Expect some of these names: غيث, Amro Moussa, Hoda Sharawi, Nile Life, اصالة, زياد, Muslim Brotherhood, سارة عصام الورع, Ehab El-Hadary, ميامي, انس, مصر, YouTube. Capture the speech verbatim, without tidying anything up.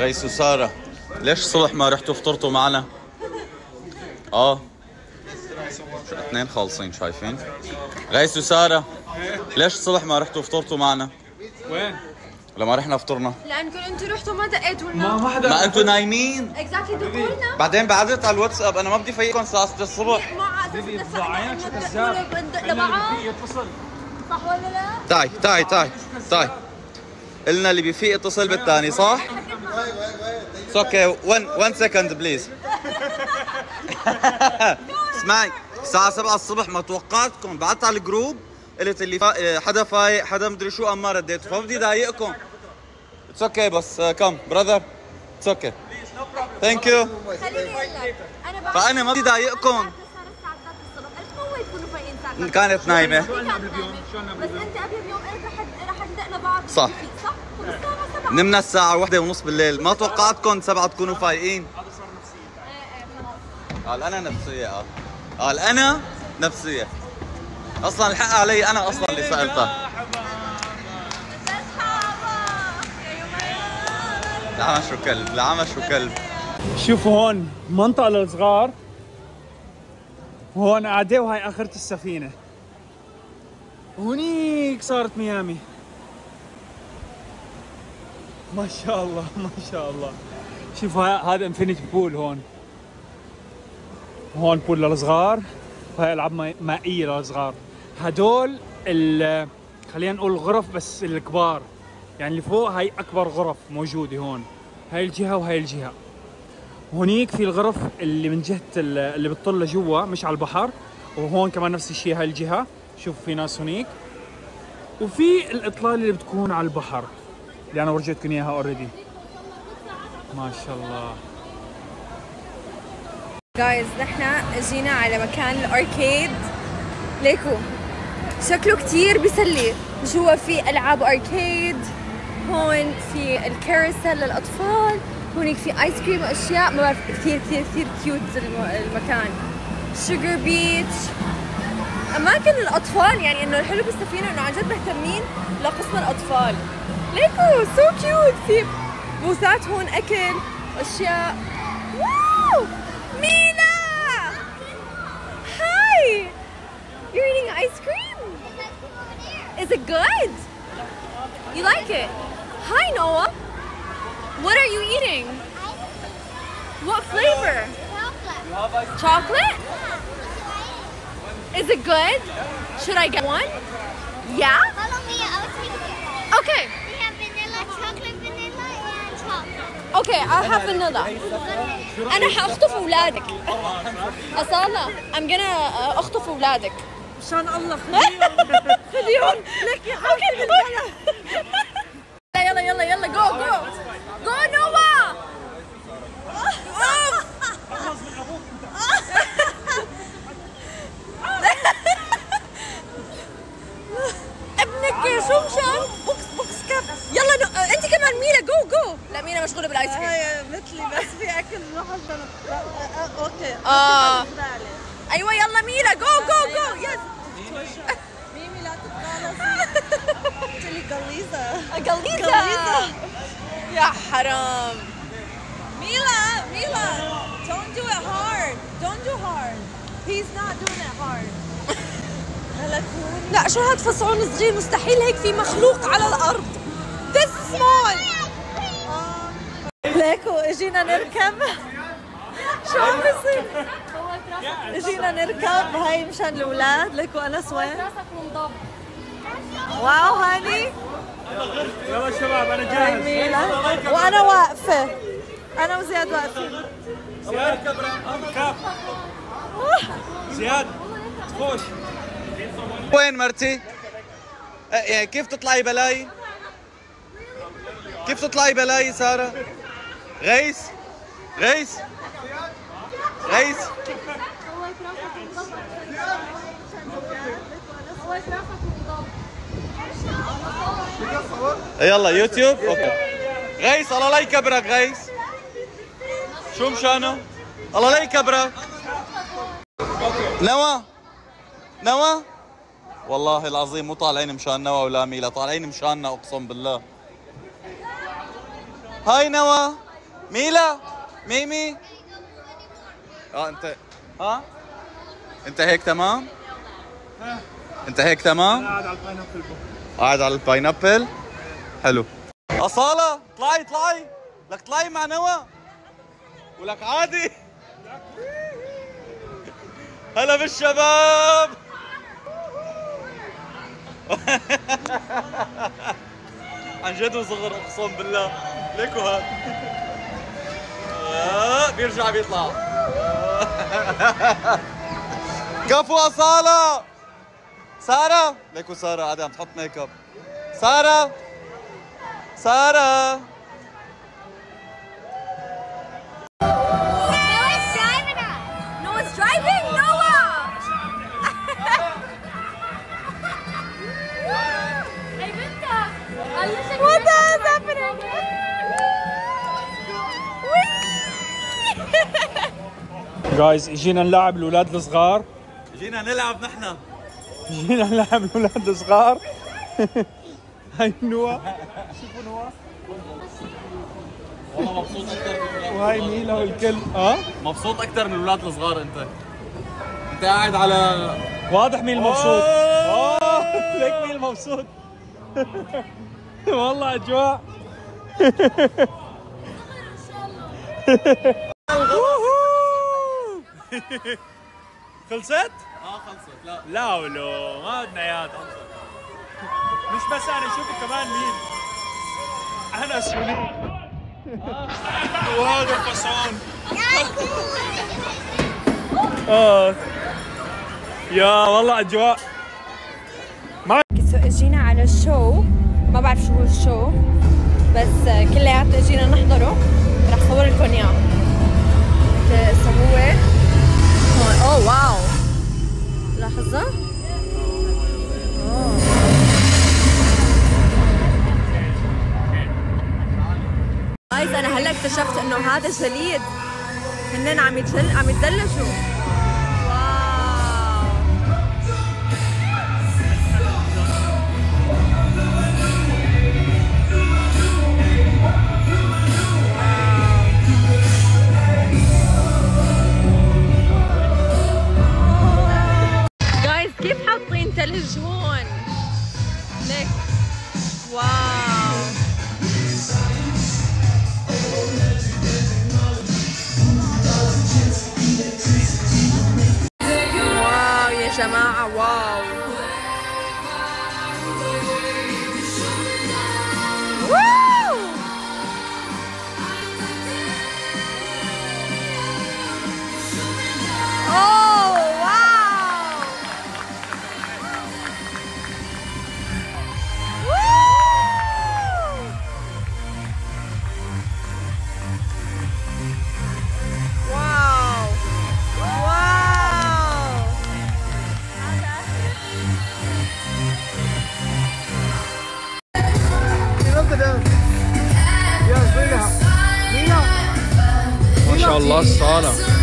غيث وساره، ليش صلح ما رحتوا فطرتوا معنا؟ اه اثنين خالصين شايفين؟ غيث وساره ليش صلح ما رحتوا فطرتوا معنا؟ وين؟ لما رحنا فطرنا لانكم انتوا رحتوا ما دقيتوا لنا، ما حدا، ما انتوا نايمين اكزاكتلي دقوا لنا، بعدين بعدت على الواتساب انا ما بدي فيقكم الساعه ستة الصبح، ما عاد عينك شو كذاب يتصل صح ولا لا؟ تعي تعي تعي تعي قلنا اللي بيفيق يتصل بالثاني صح؟ It's okay. One one second please. اسمعي الساعة سبعة الصبح ما توقعتكم، بعدت على الجروب قلت اللي حدا فايق حدا مدري شو أما رديت فما بدي ضايقكم. It's okay بس كم brother. It's okay. Thank you. فأنا ما بدي ضايقكم. كانت نايمة. بس أنت قبل بيوم قلت رح رح ندقنا بعض. صح. نمنا الساعة واحدة ونص بالليل، ما توقعتكم سبعة تكونوا فايقين. هذا صار نفسية. قال أنا نفسية قال. قال أنا نفسية. أصلاً الحق علي أنا أصلاً اللي سألتها. العمى شو كلب، العمى شو كلب. شوفوا هون منطقة للصغار. وهون قاعدة وهي آخرة السفينة. وهنيك صارت ميامي. ما شاء الله ما شاء الله. شوفوا هذا انفينيتي بول، هون هون بول للصغار وهي العاب مائيه للصغار. هدول خلينا نقول غرف بس الكبار، يعني اللي فوق هاي اكبر غرف موجوده هون، هاي الجهه وهاي الجهه. هونيك في الغرف اللي من جهه اللي بتطل لجوا مش على البحر، وهون كمان نفس الشيء هاي الجهه. شوفوا في ناس هونيك، وفي الاطلال اللي بتكون على البحر اللي انا ورجيتكم اياها اوريدي. ما شاء الله. جايز نحن جينا على مكان الاركيد، ليكو شكله كثير بيسلي، جوا في العاب اركيد، هون في الكاريسل للاطفال، هونيك في ايس كريم واشياء، ما بعرف كثير كثير كثير كيوت المكان. شوجر بيتش، اماكن الاطفال، يعني انه الحلو بالسفينه انه عن جد مهتمين لقسم الاطفال. ليكو سو كيوت، في بوسات هون، اكل، اشياء. واو مينا هاي، you're eating ice cream. Is it good? You like it? Hi Noah. What are you eating? What flavor? Chocolate. Chocolate? Is it good? Should I get one? Yeah? Okay. We have vanilla, chocolate vanilla and chocolate. Okay, I'll have vanilla. أنا حأخطف أولادك. أصالة، I'm gonna أخطف أولادك. مشان الله خليهم. خليهم لك يا حبيبي. يلا يلا يلا go go go نوا. ابنك شمشم. يلا نو... انت كمان مينا جو جو. لا مينا مشغوله بالايس كريم. اه مثلي بس في اكل لحظه. اوكي اه ايوه يلا مينا جو جو جو. يس ميمي لا تتغلطي، قلت لي غليظه غليظه يا حرام. ميلا ميلا don't do it hard don't do hard he's not doing it hard. لا شو هاد فصعون صغير، مستحيل هيك في مخلوق على الارض this small. ليكو اجينا نركب، شو عم بصير؟ اجينا نركب هاي مشان الاولاد. ليكو انس وين؟ واو هاني. يلا شباب انا جاهز وانا واقفه، انا وزياد واقفين. زياد اركب، زياد تفوش. وين مرتي؟ يعني كيف تطلعي بلاي؟ كيف تطلعي بلاي سارة؟ غيث غيث غيث يلا يوتيوب. اوكي غيث الله لا يكبرك. غيث شو مشانه؟ الله لا يكبرك. نوى نوى والله العظيم مو طالعين مشان نوى ولا ميلا، طالعين مشاننا اقسم بالله. هاي نوى. ميلا ميمي. اه انت ها انت هيك تمام؟ ها انت هيك تمام؟ قاعد على الباينابل. قاعد على الباينابل. حلو. اصالة طلعي طلعي، لك طلعي مع نوى ولك عادي. هلا بالشباب. عن جد وصغر اقسم بالله. ليكو هاد بيرجع بيطلع. كفو اصالة. سارة ليكو سارة عادي عم تحط ميك اب. سارة سارة جايز جينا نلعب الاولاد الصغار، جينا نلعب نحن، جينا نلعب الاولاد الصغار. هاي نوى، شوفوا نوى والله مبسوط اكثر من الاولاد، وهي ميلا والكل. اه مبسوط اكثر من الاولاد الصغار. انت انت قاعد على واضح مين المبسوط. اه ليك مين المبسوط. والله اجواء. خلصت؟ اه خلصت. لا لا ولو ما بدنا اياها تنصر. مش بس انا، شوفوا كمان مين. انا سوري. وهذا الفصعون. اه يا والله اجواء. اجينا على الشو، ما بعرف شو هو الشو، بس كلياتنا اجينا نحضره. رح صور لكم اياه. سووه اوه واو لحظة. اوه جايز انا هلا اكتشفت انه هذا جليد، هنن عم يتجل عم يتدلجوا. واو جايز كيف حاطين ثلج هون؟ ليك واو. واو يا جماعة واو. أوه واو. واو واو. ما شاء الله الصالة.